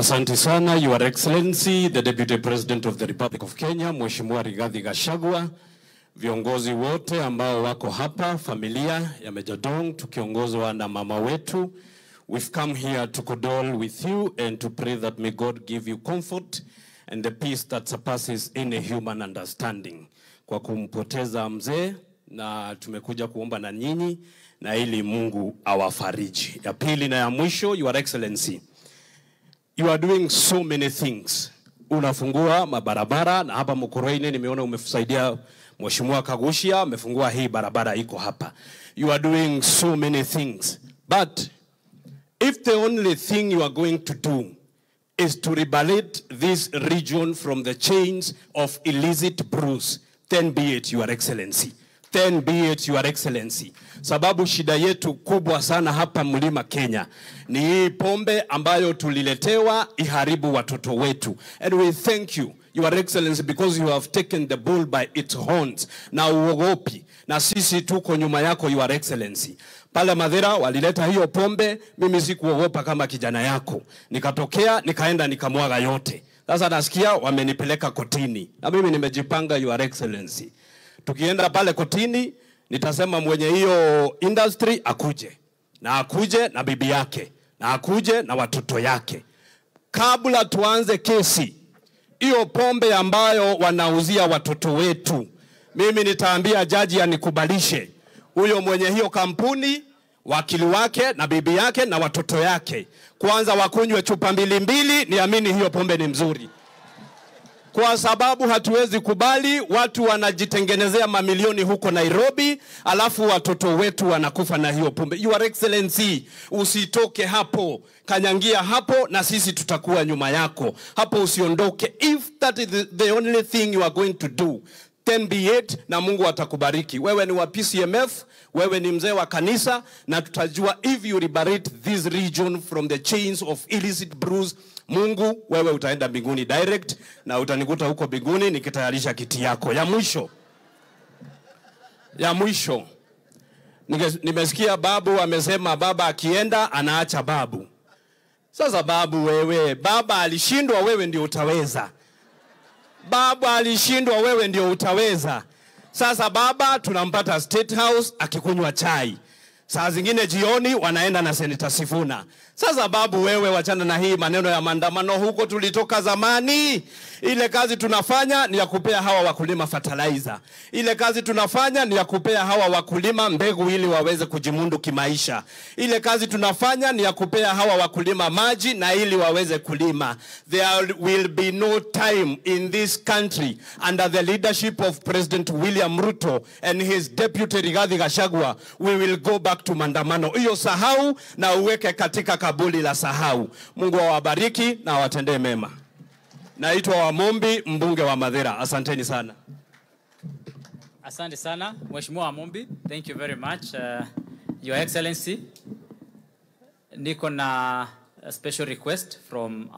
Asante sana, Your Excellency, the Deputy President of the Republic of Kenya, Mheshimiwa Rigathi Gachagua, viongozi wote ambao wako hapa, familia ya Major Dong, tukiongozwa na mama wetu. We've come here to condole with you and to pray that may God give you comfort and the peace that surpasses any human understanding. Kwa kumpoteza mzee, na tumekuja kuomba na nyinyi, na ili Mungu awafariji. Ya pili na ya mwisho, Your Excellency, you are doing so many things. Unafungua mabarabara, na hapa Mukurweini nimeona umefusaidia Mheshimiwa Kagushia, umefungua hii barabara iko hapa. You are doing so many things. But if the only thing you are going to do is to liberate this region from the chains of illicit bruise, then be it, Your Excellency. Then be it, Your Excellency. Sababu shida yetu kubwa sana hapa Mlima Kenya ni hii pombe ambayo tuliletewa iharibu watoto wetu. And we thank you, Your Excellency, because you have taken the bull by its horns. Na uogopi, na sisi tuko nyuma yako, Your Excellency. Pala Madhera walileta hiyo pombe, mimi sikuogopa kama kijana yako. Nikatokea, nikaenda, nikamwaga yote. Sasa nasikia wamenipeleka kotini. Na mimi nimejipanga, Your Excellency. Tukienda pale kotini, nitasema mwenye hiyo industry akuje. Na akuje na bibi yake. Na akuje na watoto yake. Kabla tuanze kesi, hiyo pombe ambayo wanauzia watoto wetu, mimi nitaambia jaji anikubalishe. Huyo mwenye hiyo kampuni, wakili wake na bibi yake na watoto yake. Kwanza wakunywe chupa mbili, niamini hiyo pombe ni mzuri. Kwa sababu hatuwezi kubali watu wanajitengenezea mamilioni huko Nairobi, alafu watoto wetu wanakufa na hiyo pombe. Your Excellency, usitoke hapo, kanyangia hapo, na sisi tutakuwa nyuma yako. Hapo usiondoke. If that is the only thing you are going to do, then be it, na Mungu atakubariki. Wewe ni wa PCMF, wewe ni mzee wa kanisa, na tutajua if you liberate this region from the chains of illicit brews, Mungu, wewe utaenda mbinguni direct, na utanikuta huko mbinguni nikitayarisha kiti yako. Ya mwisho. Nimesikia babu amesema baba akienda anaacha babu. Sasa babu wewe, baba alishindwa, wewe ndio utaweza. Baba alishindwa, wewe ndio utaweza. Sasa baba tunampata State House akikunywa chai. Saa zingine jioni wanaenda na Senator Sifuna. Sasa babu wewe, wachana na hii maneno ya maandamano, huko tulitoka zamani. Ile kazi tunafanya ni ya kupea hawa wakulima fertilizer. Ile kazi tunafanya ni ya kupea hawa wakulima mbegu ili waweze kujimundu kimaisha. Ile kazi tunafanya ni ya kupea hawa wakulima maji na ili waweze kulima. There will be no time in this country under the leadership of President William Ruto and his deputy Rigathi Gachagua. We will go back to maandamano. Iyo sahau na uweke katika kabuli la sahau. Mungu awabariki na watende mema. Naitwa Wamumbi, mbunge wa Madhera. Asanteni sana. Asante sana, Mheshimiwa Wamumbi. Thank you very much, Your Excellency. Niko na a special request from